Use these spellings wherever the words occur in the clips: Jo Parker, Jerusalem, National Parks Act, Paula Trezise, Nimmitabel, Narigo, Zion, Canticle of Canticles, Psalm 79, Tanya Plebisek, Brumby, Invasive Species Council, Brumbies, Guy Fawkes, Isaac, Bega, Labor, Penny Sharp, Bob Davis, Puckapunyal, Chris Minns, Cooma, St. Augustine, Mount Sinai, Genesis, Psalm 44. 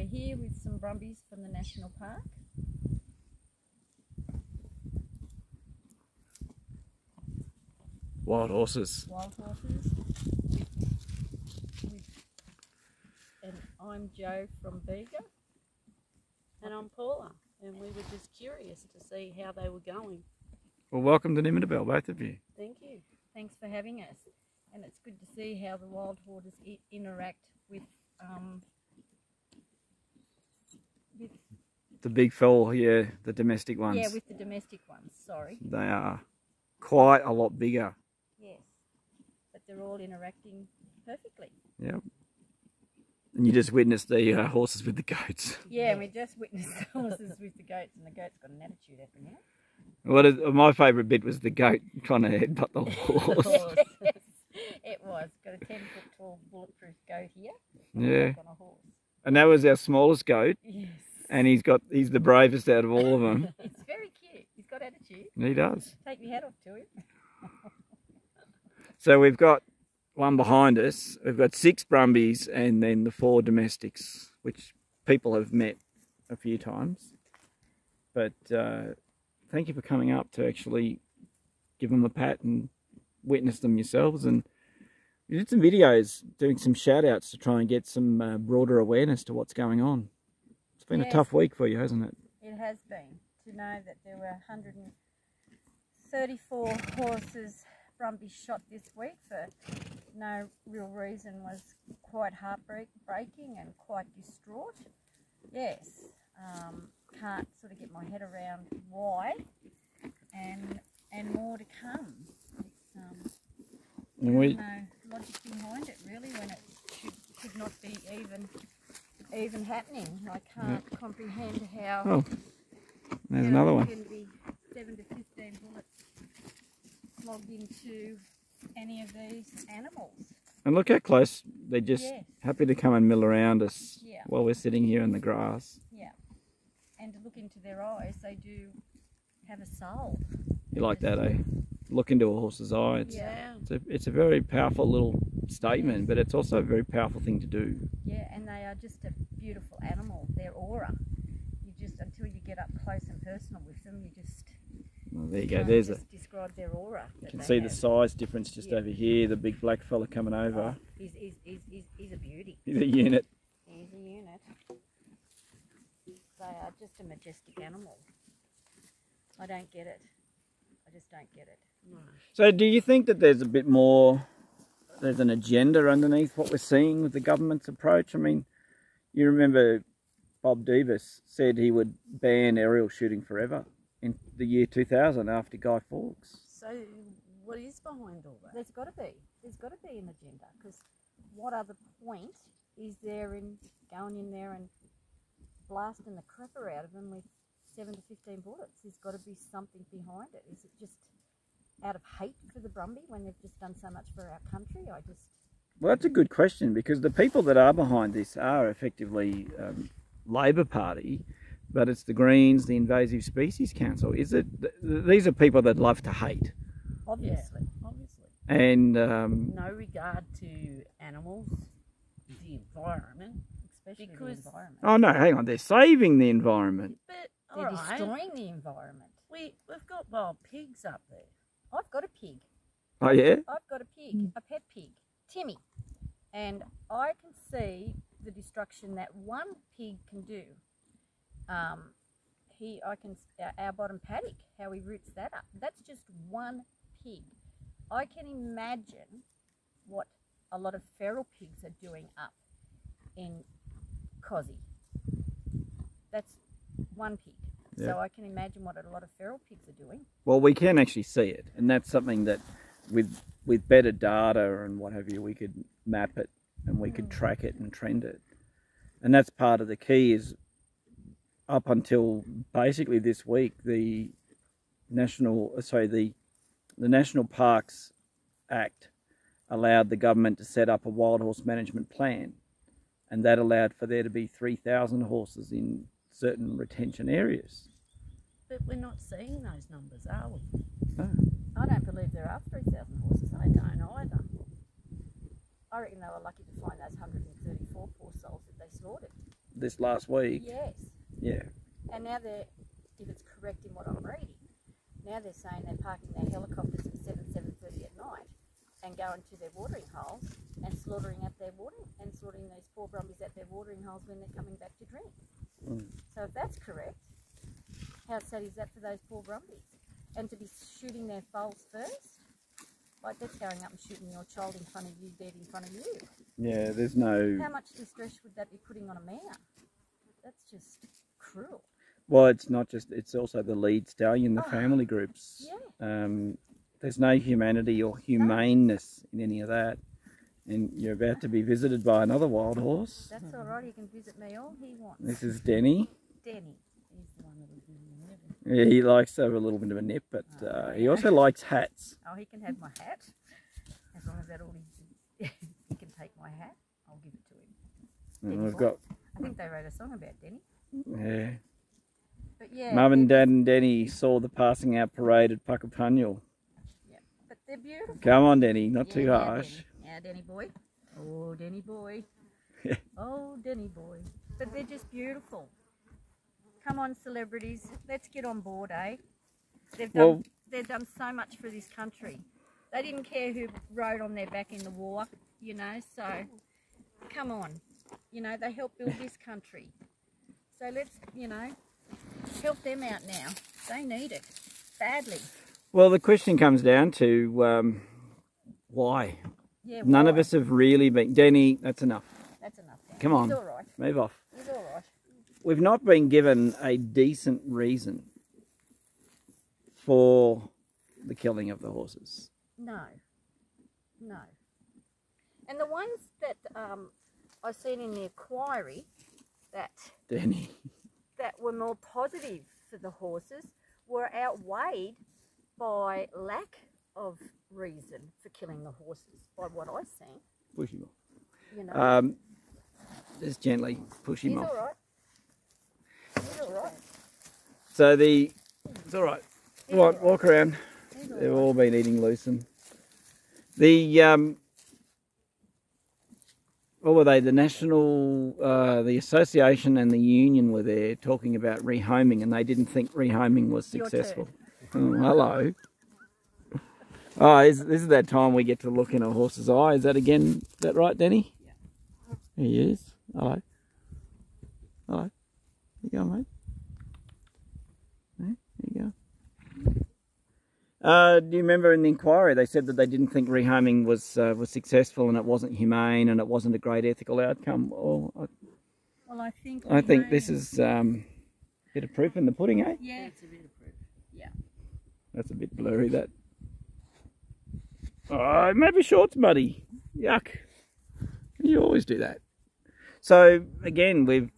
we're here with some Brumbies from the National Park. Wild horses. Wild horses. And I'm Jo from Bega. And I'm Paula. And we were just curious to see how they were going. Well, welcome to Nimmitabel, both of you. Thank you. Thanks for having us. And it's good to see how the wild horses interact with the big fell here, the domestic ones. Yeah, with the domestic ones, sorry. They are quite a lot bigger. Yes, but they're all interacting perfectly. Yeah. And you just witnessed the horses with the goats. Yeah, we just witnessed the horses with the goats, and the goats got an attitude at the minute. Well, my favourite bit was the goat trying to headbutt the horse. Yes, it was. Got a 10-foot tall bulletproof goat here. Yeah. On a horse. And that was our smallest goat. Yes. And he's the bravest out of all of them. It's very cute. He's got attitude. He does. Take your hat off to him. So we've got one behind us. We've got 6 Brumbies and then the 4 domestics, which people have met a few times. But thank you for coming up to actually give them a pat and witness them yourselves. And we did some videos doing some shout outs to try and get some broader awareness to what's going on. It's been a tough week for you, hasn't it? It has been. To know that there were 134 horses, Brumbies, shot this week for no real reason was quite heartbreaking and quite distraught. Yes, can't sort of get my head around why, and more to come. It's, there's no logic behind it really when it should not be even happening. I can't comprehend how. Oh, there's another one. Can be 7 to 15 bullets logged into any of these animals. And look how close, they're just happy to come and mill around us while we're sitting here in the grass. Yeah, and to look into their eyes, they do have a soul. You like that, eh? Look into a horse's eye. It's a very powerful little statement, but it's also a very powerful thing to do. Yeah, and they are just a beautiful animal, their aura. You just, until you get up close and personal with them, you just... Well, there you go, there's it. Describe their aura. You can see the size difference just over here, the big black fella coming over. Oh, he's a beauty. He's a unit. He's a unit. They are just a majestic animal. I don't get it. I just don't get it. No. So do you think that there's a bit more, there's an agenda underneath what we're seeing with the government's approach? I mean, you remember Bob Davis said he would ban aerial shooting forever. In the year 2000, after Guy Fawkes. So, what is behind all that? There's got to be. There's got to be an agenda, because what other point is there in going in there and blasting the crapper out of them with 7 to 15 bullets? There's got to be something behind it. Is it just out of hate for the Brumby when they've just done so much for our country? Well, that's a good question, because the people that are behind this are effectively Labor Party. But it's the Greens, the Invasive Species Council. Is it? These are people that love to hate. Obviously, obviously. And no regard to animals, the environment, especially the environment. Oh no, hang on. They're saving the environment. But they're destroying the environment. We've got wild pigs up there. I've got a pig. Oh yeah. I've got a pig, a pet pig, Timmy, and I can see the destruction that one pig can do. I can our bottom paddock, how he roots that up. That's just one pig. I can imagine what a lot of feral pigs are doing up in Cozzy. That's one pig. Yep. So I can imagine what a lot of feral pigs are doing. Well, we can actually see it, and that's something that with better data and what have you, we could map it and we could track it and trend it. And that's part of the key is, up until basically this week, the National Parks Act allowed the government to set up a wild horse management plan, and that allowed for there to be 3,000 horses in certain retention areas. But we're not seeing those numbers, are we? No. I don't believe there are 3,000 horses. I don't either. I reckon they were lucky to find those 134 poor souls that they slaughtered. this last week. Yes. Yeah. And now they're, if it's correct in what I'm reading, now they're saying they're parking their helicopters at 7, 7:30 at night and going to their watering holes and slaughtering these poor Brumbies at their watering holes when they're coming back to drink. Mm. So if that's correct, how sad is that for those poor Brumbies? And to be shooting their foals first, like that's going up and shooting your child in front of you, dead in front of you. Yeah, there's no... How much distress would that be putting on a man? That's just cruel. Well, it's not just, it's also the lead stallion, the family groups. Yeah. There's no humanity or humaneness in any of that. And you're about to be visited by another wild horse. That's all right, he can visit me all he wants. This is Denny. Denny. He's the one that was in the river. Yeah, he likes to have a little bit of a nip, but he also likes hats. Oh, he can have my hat. As long as that all is, he can take my hat, I'll give it to him. And we've got... I think they wrote a song about Denny. Yeah. But yeah, Mum and Dad and Denny saw the passing out parade at Puckapunyal. Yeah, but they're beautiful. Come on, Denny, not too harsh. Denny. Yeah, Denny boy. Oh, Denny boy. Oh, Denny boy. But they're just beautiful. Come on, celebrities, let's get on board, eh? They've done so much for this country. They didn't care who rode on their back in the war, you know. So, come on, you know, they helped build this country. So let's, you know, help them out now. They need it badly. Well, the question comes down to why? Yeah, none of us have really been... Denny, that's enough. That's enough. Denny. Come on. He's all right. Move off. He's all right. We've not been given a decent reason for the killing of the horses. No. No. And the ones that I've seen in the inquiry that... Denny... that were more positive for the horses were outweighed by lack of reason for killing the horses, by what I've seen. Push him off. You know. Just gently push him off. He's all right. He's all right. So the... It's all right. Come on, walk around. They've all been eating lucerne. The... What were they? The National, the Association and the Union were there talking about rehoming, and they didn't think rehoming was successful. Oh, hello. Oh, this is that time we get to look in a horse's eye. Is that again, that right, Denny? Yeah. There he is. Hello. Hello. There you go, mate. There you go. Do you remember in the inquiry they said that they didn't think rehoming was successful, and it wasn't humane, and it wasn't a great ethical outcome? Oh, well, I think this is a bit of proof in the pudding, eh? Yeah, it's a bit of proof. Yeah. That's a bit blurry. That. Oh, maybe shorts muddy. Yuck. You always do that. So again, we've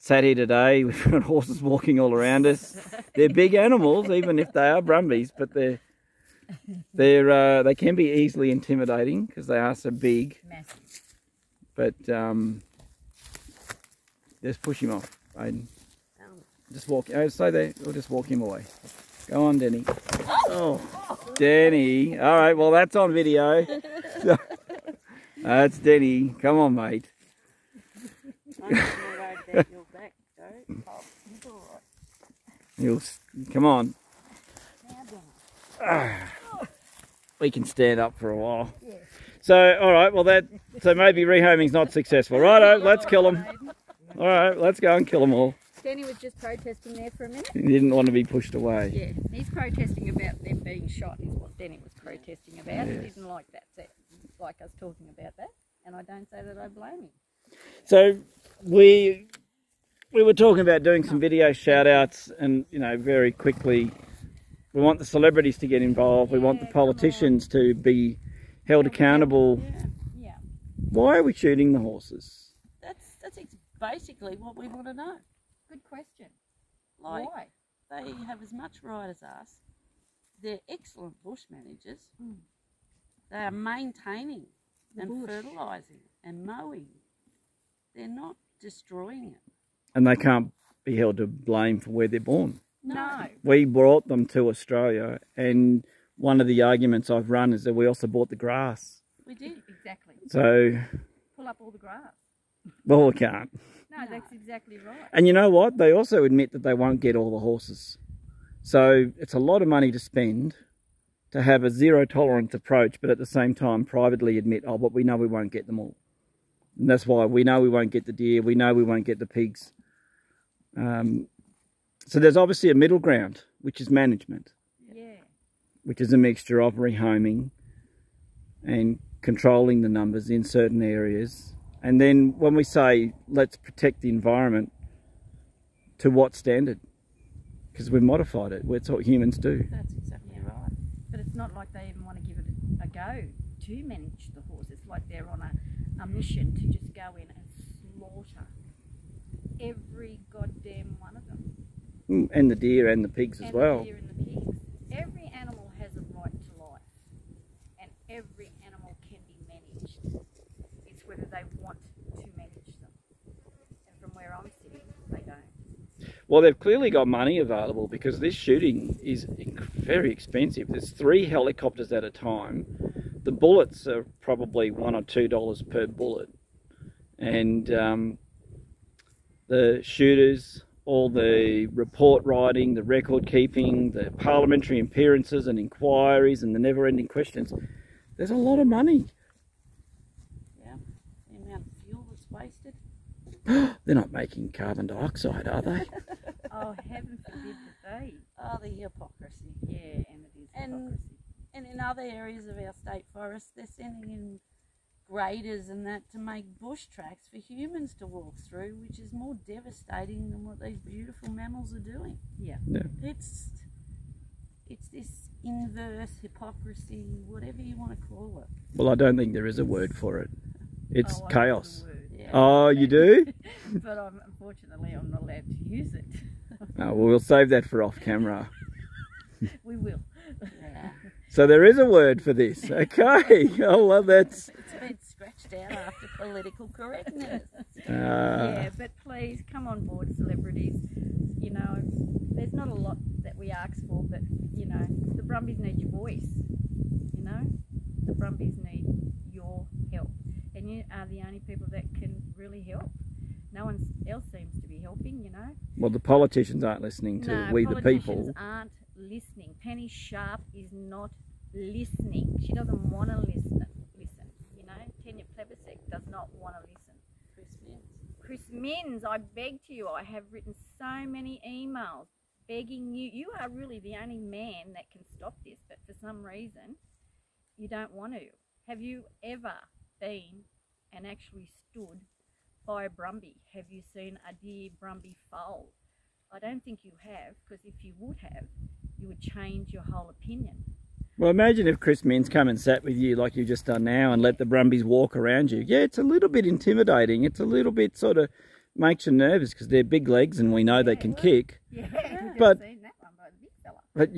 sat here today. We've got horses walking all around us. They're big animals, even if they are Brumbies, but they can be easily intimidating because they are so big. Massive. But just push him off, Aiden. Just walk. Oh, stay there. We'll just walk him away. Go on, Denny. Oh, Denny. All right. Well, that's on video. That's Denny. Come on, mate. You'll come on. We can stand up for a while. Yeah. So, all right. Well, so maybe rehoming's not successful. Righto, let's kill them. All right, let's go and kill them all. Danny was just protesting there for a minute. He didn't want to be pushed away. Yeah, he's protesting about them being shot. Is what Danny was protesting about. Yes. He didn't like that. So like us talking about that, and I don't say that I blame him. So we were talking about doing some video shout-outs, and, you know, very quickly, we want the celebrities to get involved. We want the politicians to be held accountable. Yeah. Yeah. Why are we shooting the horses? That's basically what we want to know. Good question. Like, why? They have as much right as us. They're excellent bush managers. Mm. They are maintaining and fertilising and mowing. They're not destroying it. And they can't be held to blame for where they're born. No. We brought them to Australia, and one of the arguments I've run is that we also bought the grass. We did, exactly. So... Pull up all the grass. Well, we can't. No, that's exactly right. And you know what? They also admit that they won't get all the horses. So it's a lot of money to spend to have a zero-tolerance approach, but at the same time privately admit, oh, but we know we won't get them all. And that's why we know we won't get the deer, we know we won't get the pigs. So there's obviously a middle ground, which is management. Yeah. Which is a mixture of rehoming and controlling the numbers in certain areas. And then when we say, let's protect the environment, to what standard? Because we've modified it. That's what humans do. That's exactly right. But it's not like they even want to give it a go to manage the horse. It's like they're on a mission to just go in and slaughter every goddamn one of them. And the deer and the pigs as well. The deer and the pigs. Every animal has a right to life, and every animal can be managed. It's whether they want to manage them. And from where I'm sitting, they don't. Well, they've clearly got money available, because this shooting is very expensive. There's 3 helicopters at a time. The bullets are probably $1 or $2 per bullet, and the shooters, all the report writing, the record keeping, the parliamentary appearances and inquiries and the never-ending questions. There's a lot of money. Yeah, the amount of fuel that's wasted. They're not making carbon dioxide, are they? Oh, heaven forbid that they. Oh, the hypocrisy. Yeah, and it is hypocrisy. And in other areas of our state forests, they're sending in graders and that to make bush tracks for humans to walk through, which is more devastating than what these beautiful mammals are doing. Yeah, yeah. It's this inverse hypocrisy, whatever you want to call it. Well, I don't think there is a word for it. It's chaos. Yeah. Oh, you do? But unfortunately, I'm not allowed to use it. Oh, well, we'll save that for off camera. We will. Yeah. So there is a word for this. Okay. Oh, well, that's... It's been scratched out after political correctness. Yeah, but please, come on board, celebrities. You know, there's not a lot that we ask for, but, you know, the Brumbies need your voice, you know? The Brumbies need your help. And you are the only people that can really help. No one else seems to be helping, you know? Well, the politicians aren't listening to we the people. Aren't listening. Penny Sharp is not listening. She doesn't want to listen, you know. Tanya Plebisek does not want to listen. Chris Minns, I beg to you, I have written so many emails begging you. You are really the only man that can stop this, but for some reason you don't want to. Have you ever been and actually stood by a Brumby? Have you seen a dear Brumby foal? I don't think you have, because if you would have, you would change your whole opinion. Well, imagine if Chris Minns come and sat with you like you've just done now and let the Brumbies walk around you. Yeah, it's a little bit intimidating. It's a little bit sort of makes you nervous, because they're big legs and we know they can kick. Yeah, but seen that one by the big fella. But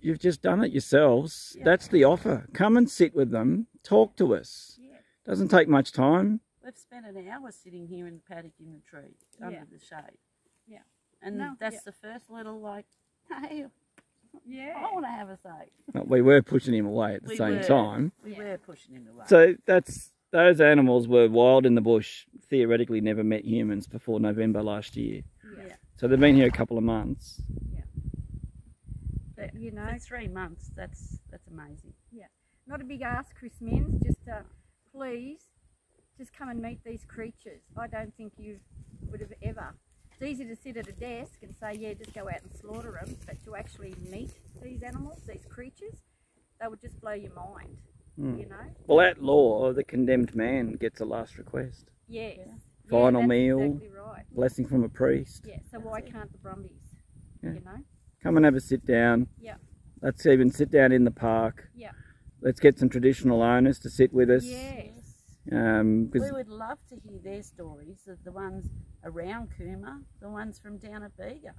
you've just done it yourselves. Yeah. That's the offer. Come and sit with them. Talk to us. Yeah. Doesn't take much time. We've spent an hour sitting here in the paddock in the tree under the shade. Yeah. And that's the first little, like, hey, I want to have a say. Well, we were pushing him away at the same time. We were pushing him away. So those animals were wild in the bush, theoretically never met humans before November last year. Yeah. So they've been here a couple of months. Yeah. But, you know, for 3 months, that's amazing. Yeah. Not a big ask, Chris Minns, just please, just come and meet these creatures. I don't think you would have ever... It's easy to sit at a desk and say, yeah, just go out and slaughter them, but to actually meet these animals, these creatures, they would just blow your mind, you know? Well, at law, the condemned man gets a last request. Yes. Yeah. Final meal, exactly right. Blessing from a priest. Yeah, so why can't the Brumbies, you know? Come and have a sit down. Yeah. Let's even sit down in the park. Yeah. Let's get some traditional owners to sit with us. Yes. We would love to hear their stories of the ones around Cooma, the ones from down at Bega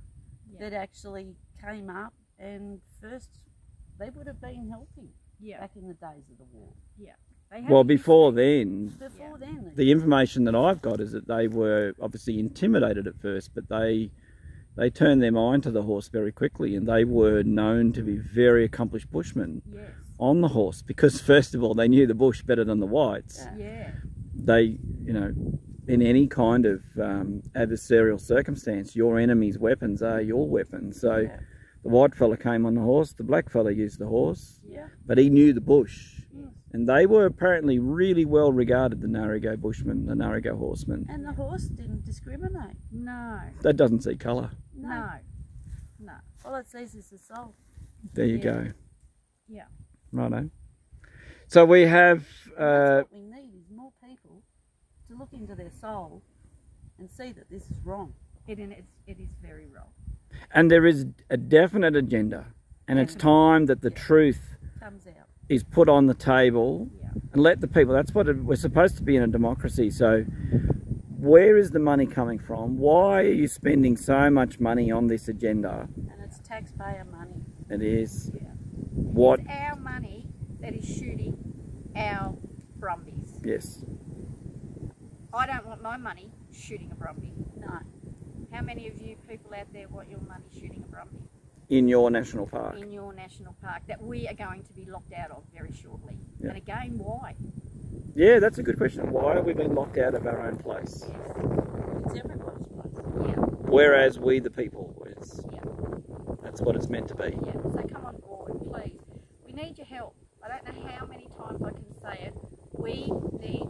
that actually came up, and first they would have been helping back in the days of the war. Yeah. Well, before then, the information that I've got is that they were obviously intimidated at first, but they turned their mind to the horse very quickly, and they were known to be very accomplished bushmen. Yes. On the horse, because first of all they knew the bush better than the whites. Yeah. They, you know, in any kind of adversarial circumstance, your enemy's weapons are your weapons. So yeah. The white fella came on the horse, the black fella used the horse, yeah. But he knew the bush. Yeah. And they were apparently really well regarded, the Narigo bushmen, the Narigo horsemen. And the horse didn't discriminate. No. That doesn't see colour. No. No. All it sees is the soul. There you go. Yeah. Righto. So we have... what we need is more people to look into their soul and see that this is wrong. It is very wrong. And there is a definite agenda, and it's time that the truth comes out. Is put on the table, yeah. And let the people, that's what we're supposed to be in a democracy. So where is the money coming from? Why are you spending so much money on this agenda? And it's taxpayer money. It is. Yeah. What? It's our money that is shooting our Brumbies. Yes. I don't want my money shooting a Brumbie. No. How many of you people out there want your money shooting a Brumbie? In your national park. In your national park that we are going to be locked out of very shortly. Yeah. And again, why? Yeah, that's a good question. Why have we been locked out of our own place? Yes. It's everybody's place. Yeah. Whereas we the people, that's what it's meant to be. Yeah, so come on board, please. We need your help. I don't know how many times I can say it. We need